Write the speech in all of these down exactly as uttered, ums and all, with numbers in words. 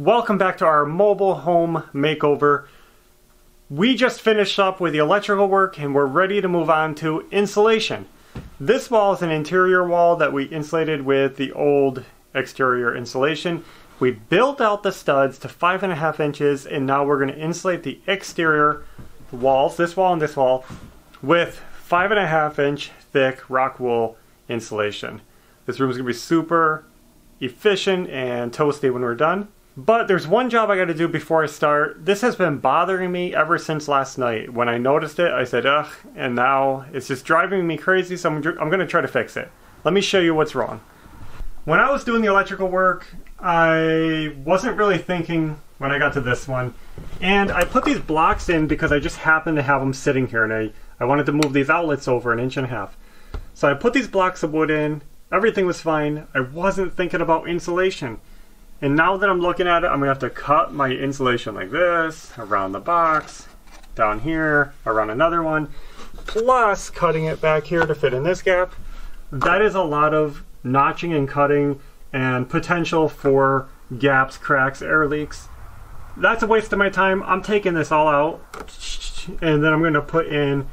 Welcome back to our mobile home makeover. We just finished up with the electrical work and we're ready to move on to insulation. This wall is an interior wall that we insulated with the old exterior insulation. We built out the studs to five and a half inches and now we're going to insulate the exterior walls, this wall and this wall, with five and a half inch thick rock wool insulation. This room is going to be super efficient and toasty when we're done. But there's one job I got to do before I start. This has been bothering me ever since last night. When I noticed it, I said, ugh, and now it's just driving me crazy, so I'm, I'm going to try to fix it. Let me show you what's wrong. When I was doing the electrical work, I wasn't really thinking when I got to this one. And I put these blocks in because I just happened to have them sitting here, and I, I wanted to move these outlets over an inch and a half. So I put these blocks of wood in. Everything was fine. I wasn't thinking about insulation. And now that I'm looking at it, I'm gonna have to cut my insulation like this, around the box, down here, around another one, plus cutting it back here to fit in this gap. That is a lot of notching and cutting and potential for gaps, cracks, air leaks. That's a waste of my time. I'm taking this all out and then I'm gonna put in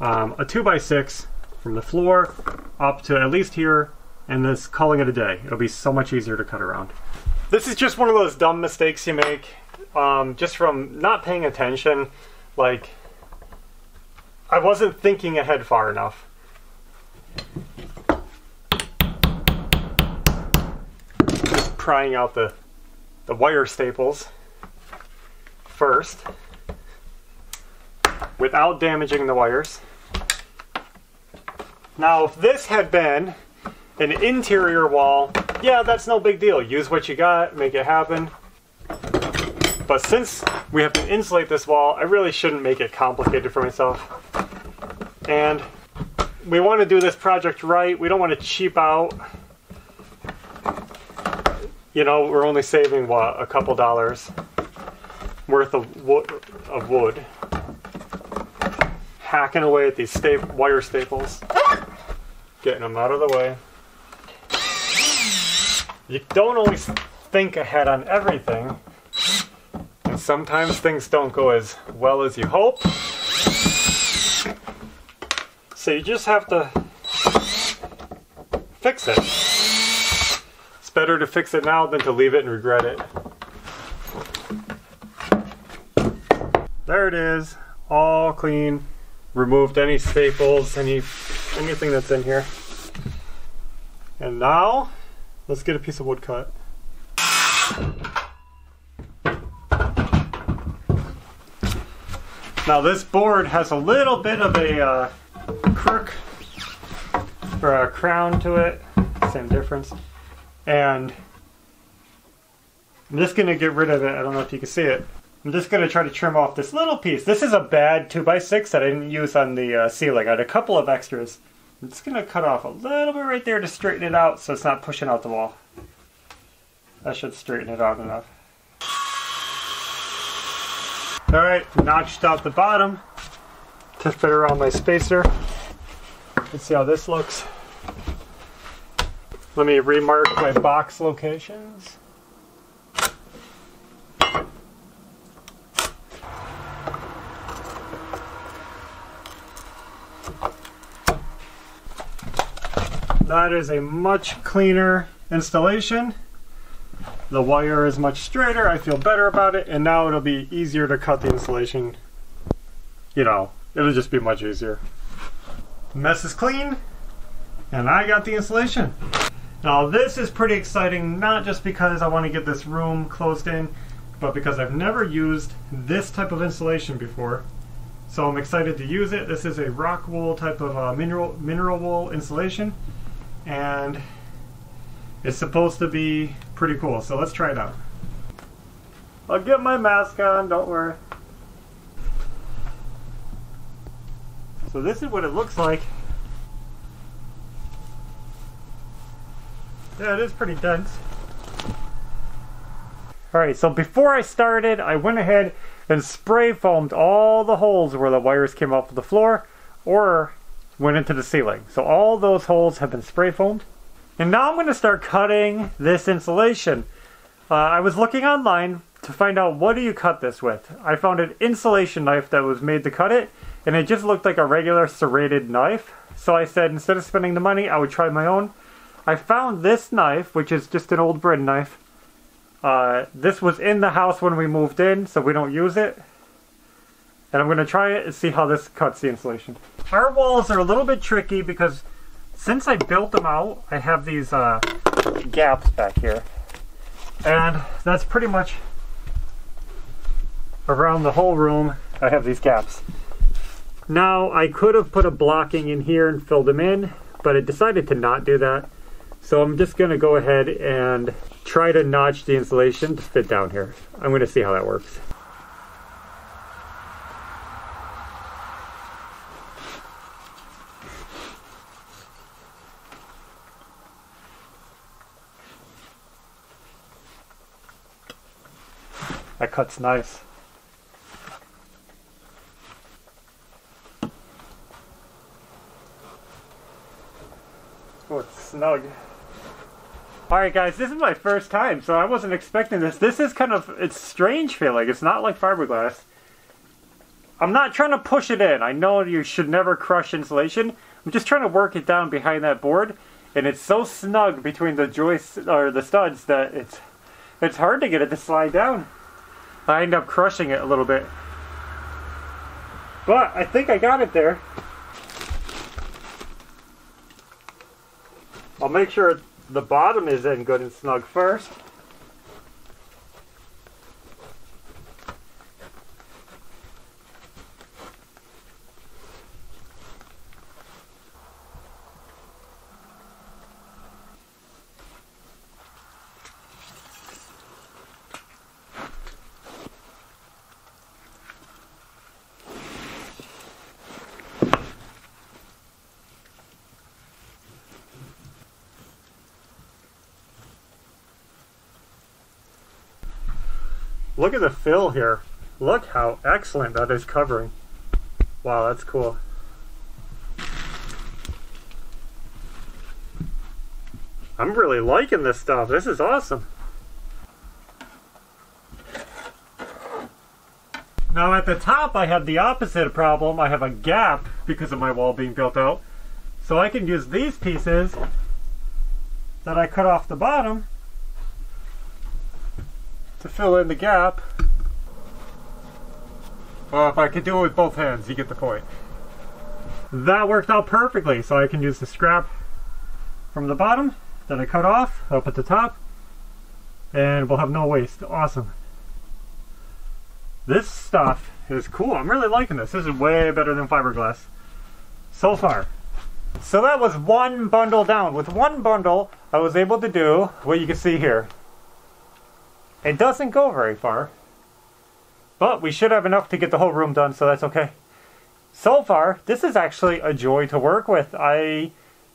um, a two by six from the floor up to at least here, and this calling it a day. It'll be so much easier to cut around. This is just one of those dumb mistakes you make um, just from not paying attention. Like, I wasn't thinking ahead far enough. Just prying out the, the wire staples first without damaging the wires. Now, if this had been an interior wall, yeah, that's no big deal. Use what you got, make it happen. But since we have to insulate this wall, I really shouldn't make it complicated for myself. And we want to do this project right. We don't want to cheap out. You know, we're only saving, what, a couple dollars worth of, wo of wood. Hacking away at these sta wire staples. Getting them out of the way. You don't always think ahead on everything, and sometimes things don't go as well as you hope. So you just have to fix it. It's better to fix it now than to leave it and regret it. There it is, all clean. Removed any staples, any anything that's in here. And now, let's get a piece of wood cut. Now this board has a little bit of a uh, crook or a crown to it, same difference. And I'm just gonna get rid of it. I don't know if you can see it. I'm just gonna try to trim off this little piece. This is a bad two by six that I didn't use on the uh, ceiling. I had a couple of extras. I'm just gonna cut off a little bit right there to straighten it out so it's not pushing out the wall. That should straighten it out enough. All right, notched out the bottom to fit around my spacer. Let's see how this looks. Let me remark my box locations. That is a much cleaner installation. The wire is much straighter. I feel better about it, and now it'll be easier to cut the insulation. You know, it'll just be much easier. The mess is clean, and I got the insulation. Now this is pretty exciting, not just because I want to get this room closed in, but because I've never used this type of insulation before. So I'm excited to use it. This is a rock wool type of uh, mineral, mineral wool insulation. And it's supposed to be pretty cool, so let's try it out. I'll get my mask on, don't worry. So this is what it looks like. Yeah, it is pretty dense. Alright, so before I started, I went ahead and spray foamed all the holes where the wires came off of the floor or went into the ceiling. So all those holes have been spray foamed. And now I'm going to start cutting this insulation. Uh, I was looking online to find out what do you cut this with. I found an insulation knife that was made to cut it, and it just looked like a regular serrated knife. So I said instead of spending the money, I would try my own. I found this knife, which is just an old bread knife. Uh, this was in the house when we moved in, so we don't use it. And I'm going to try it and see how this cuts the insulation. Our walls are a little bit tricky because since I built them out, I have these uh, gaps back here. And that's pretty much around the whole room, I have these gaps. Now, I could have put a blocking in here and filled them in, but I decided to not do that. So I'm just going to go ahead and try to notch the insulation to fit down here. I'm going to see how that works. That cut's nice. Oh, it's snug. Alright guys, this is my first time, so I wasn't expecting this. This is kind of, it's strange feeling. It's not like fiberglass. I'm not trying to push it in. I know you should never crush insulation. I'm just trying to work it down behind that board. And it's so snug between the joists, or the studs, that it's, it's hard to get it to slide down. I end up crushing it a little bit. But I think I got it there. I'll make sure the bottom is in good and snug first. Look at the fill here. Look how excellent that is covering. Wow, that's cool. I'm really liking this stuff. This is awesome. Now at the top I have the opposite problem. I have a gap because of my wall being built out. So I can use these pieces that I cut off the bottom to fill in the gap. Well, if I could do it with both hands, you get the point. That worked out perfectly, so I can use the scrap from the bottom that I cut off up at the top, and we'll have no waste. Awesome. This stuff is cool. I'm really liking this. This is way better than fiberglass so far. So that was one bundle down. With one bundle, I was able to do what you can see here. It doesn't go very far, but we should have enough to get the whole room done, so that's okay. So far, this is actually a joy to work with. I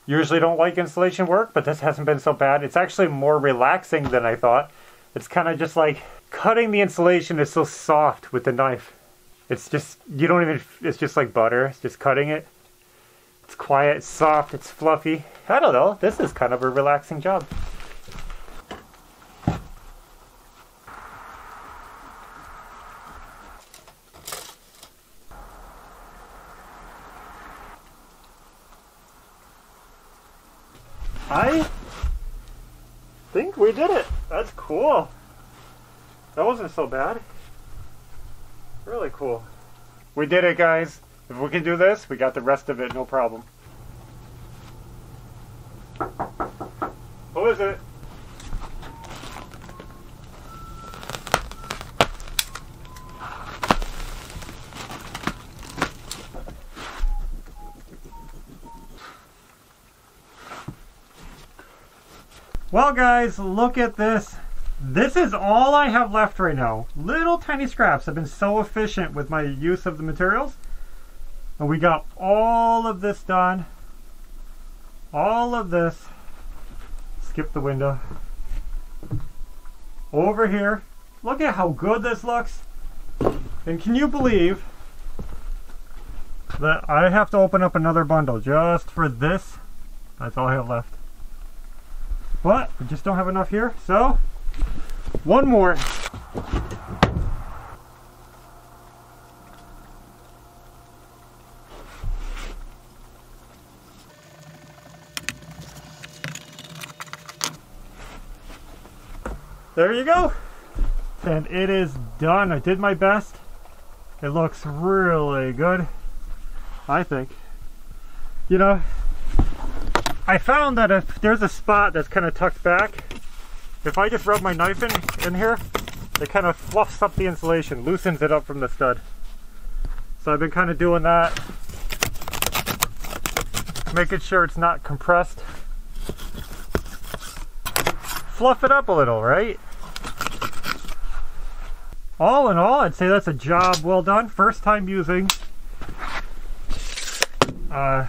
usually don't like insulation work, but this hasn't been so bad. It's actually more relaxing than I thought. It's kind of just like cutting the insulation is so soft with the knife. It's just, you don't even, it's just like butter. It's just cutting it. It's quiet, it's soft, it's fluffy. I don't know. This is kind of a relaxing job. I think we did it. That's cool. That wasn't so bad. Really cool. We did it, guys. If we can do this, we got the rest of it, no problem. What is it? Well guys, look at this. This is all I have left right now. Little tiny scraps. I've been so efficient with my use of the materials. And we got all of this done. All of this. Skip the window. Over here. Look at how good this looks. And can you believe that I have to open up another bundle just for this? That's all I have left. But we just don't have enough here, so One more. There you go. And it is done. I did my best. It looks really good, I think. You know, I found that if there's a spot that's kind of tucked back, if I just rub my knife in, in here, it kind of fluffs up the insulation, loosens it up from the stud. So I've been kind of doing that, making sure it's not compressed. Fluff it up a little, right? All in all, I'd say that's a job well done. First time using uh,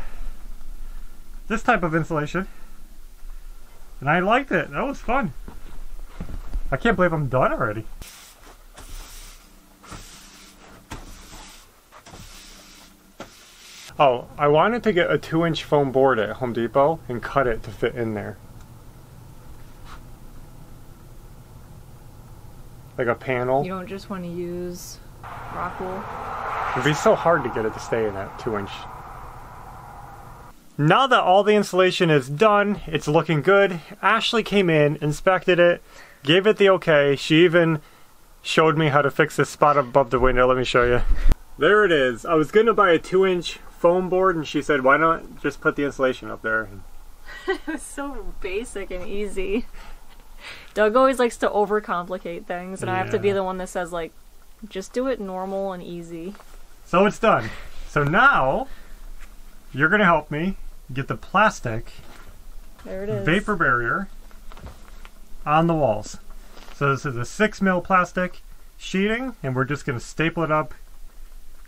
this type of insulation. And I liked it. That was fun. I can't believe I'm done already. Oh, I wanted to get a two inch foam board at Home Depot and cut it to fit in there. Like a panel. You don't just want to use rock wool. It'd be so hard to get it to stay in that two inch. Now that all the insulation is done, it's looking good. Ashley came in, inspected it, gave it the okay. She even showed me how to fix this spot above the window. Let me show you. There it is. I was gonna buy a two inch foam board and she said, why not just put the insulation up there? It was so basic and easy. Doug always likes to overcomplicate things, and yeah. I have to be the one that says, like, just do it normal and easy. So it's done. So now, you're going to help me get the plastic there it is. vapor barrier on the walls. So this is a six mil plastic sheeting, and we're just going to staple it up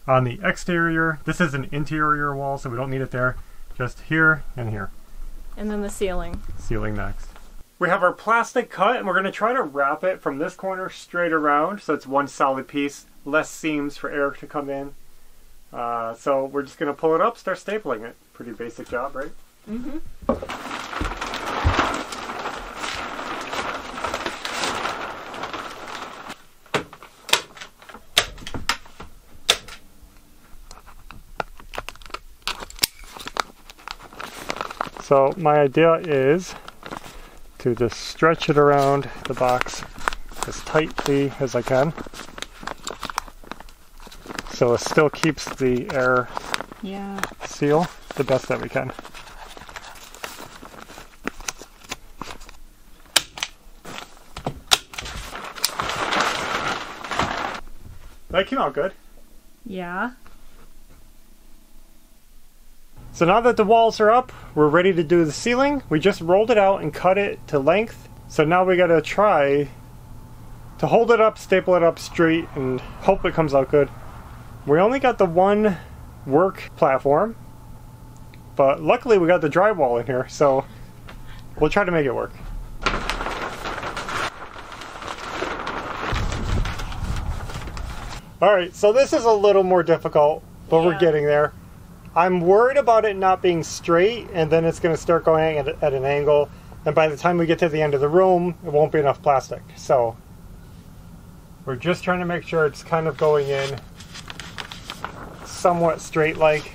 on the exterior. This is an interior wall, so we don't need it there. Just here and here. And then the ceiling. Ceiling next. We have our plastic cut, and we're going to try to wrap it from this corner straight around, so it's one solid piece, less seams for air to come in. Uh, so we're just going to pull it up, start stapling it. Pretty basic job, right? Mm-hmm. So my idea is to just stretch it around the box as tightly as I can, so it still keeps the air yeah. seal the best that we can. That came out good. Yeah. So now that the walls are up, we're ready to do the ceiling. We just rolled it out and cut it to length. So now we gotta try to hold it up, staple it up straight, and hope it comes out good. We only got the one work platform, but luckily we got the drywall in here, so we'll try to make it work. All right, so this is a little more difficult, but yeah. we're getting there. I'm worried about it not being straight, and then it's going to start going at, at an angle, and by the time we get to the end of the room, it won't be enough plastic. So we're just trying to make sure it's kind of going in somewhat straight like.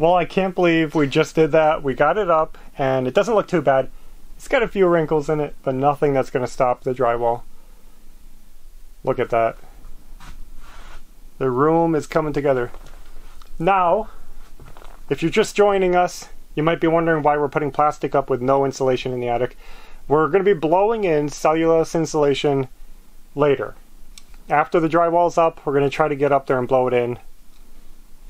Well, I can't believe we just did that. We got it up, and it doesn't look too bad. It's got a few wrinkles in it, but nothing that's going to stop the drywall. Look at that. The room is coming together. Now, if you're just joining us, you might be wondering why we're putting plastic up with no insulation in the attic. We're going to be blowing in cellulose insulation later. After the drywall's up, we're going to try to get up there and blow it in.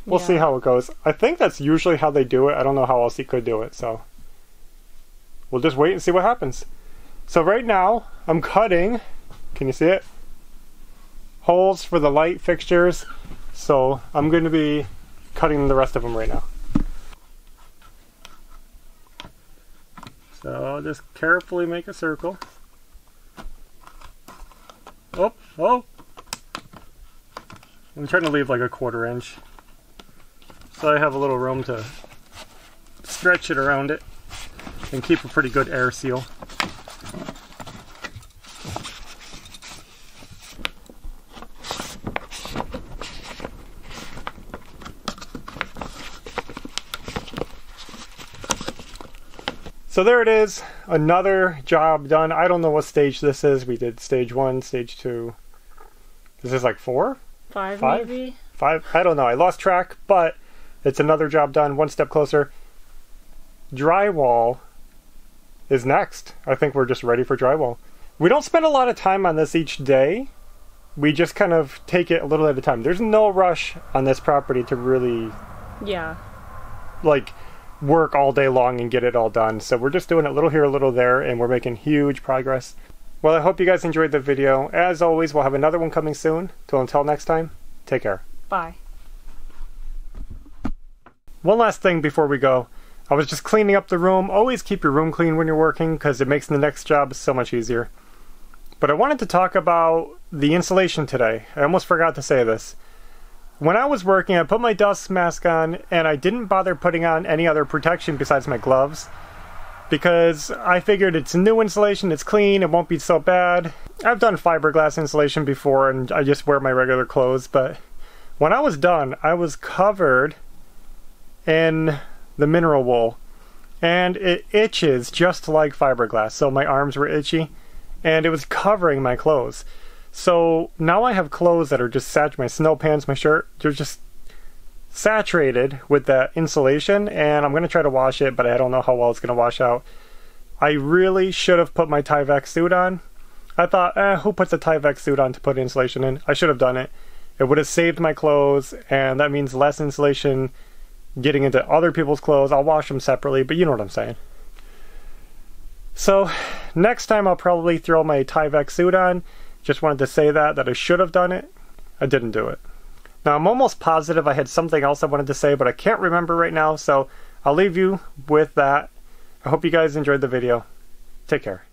We'll yeah. see how it goes. I think that's usually how they do it. I don't know how else he could do it, so we'll just wait and see what happens. So right now, I'm cutting, can you see it? Holes for the light fixtures. So I'm going to be cutting the rest of them right now. So I'll just carefully make a circle. Oh, oh! I'm trying to leave like a quarter inch, so I have a little room to stretch it around it and keep a pretty good air seal. So there it is, another job done. I don't know what stage this is. We did stage one, stage two. This is like four? Five, Five? maybe? Five, I don't know, I lost track, but it's another job done, one step closer. Drywall is next. I think we're just ready for drywall. We don't spend a lot of time on this each day. We just kind of take it a little at a time. There's no rush on this property to really... Yeah. Like... work all day long and get it all done. So we're just doing a little here, a little there, and we're making huge progress. Well, I hope you guys enjoyed the video. As always, we'll have another one coming soon. Till until next time, take care. Bye. One last thing before we go. I was just cleaning up the room. Always keep your room clean when you're working because it makes the next job so much easier. But I wanted to talk about the insulation today. I almost forgot to say this. When I was working, I put my dust mask on and I didn't bother putting on any other protection besides my gloves because I figured it's new insulation, it's clean, it won't be so bad. I've done fiberglass insulation before and I just wear my regular clothes, but when I was done, I was covered in the mineral wool and it itches just like fiberglass, so my arms were itchy and it was covering my clothes. So now I have clothes that are just saturated, my snow pants, my shirt, they're just saturated with that insulation, and I'm going to try to wash it, but I don't know how well it's going to wash out. I really should have put my Tyvek suit on. I thought, eh, who puts a Tyvek suit on to put insulation in? I should have done it. It would have saved my clothes, and that means less insulation getting into other people's clothes. I'll wash them separately, but you know what I'm saying. So next time I'll probably throw my Tyvek suit on. Just wanted to say that, that I should have done it. I didn't do it. Now I'm almost positive I had something else I wanted to say, but I can't remember right now, so I'll leave you with that. I hope you guys enjoyed the video. Take care.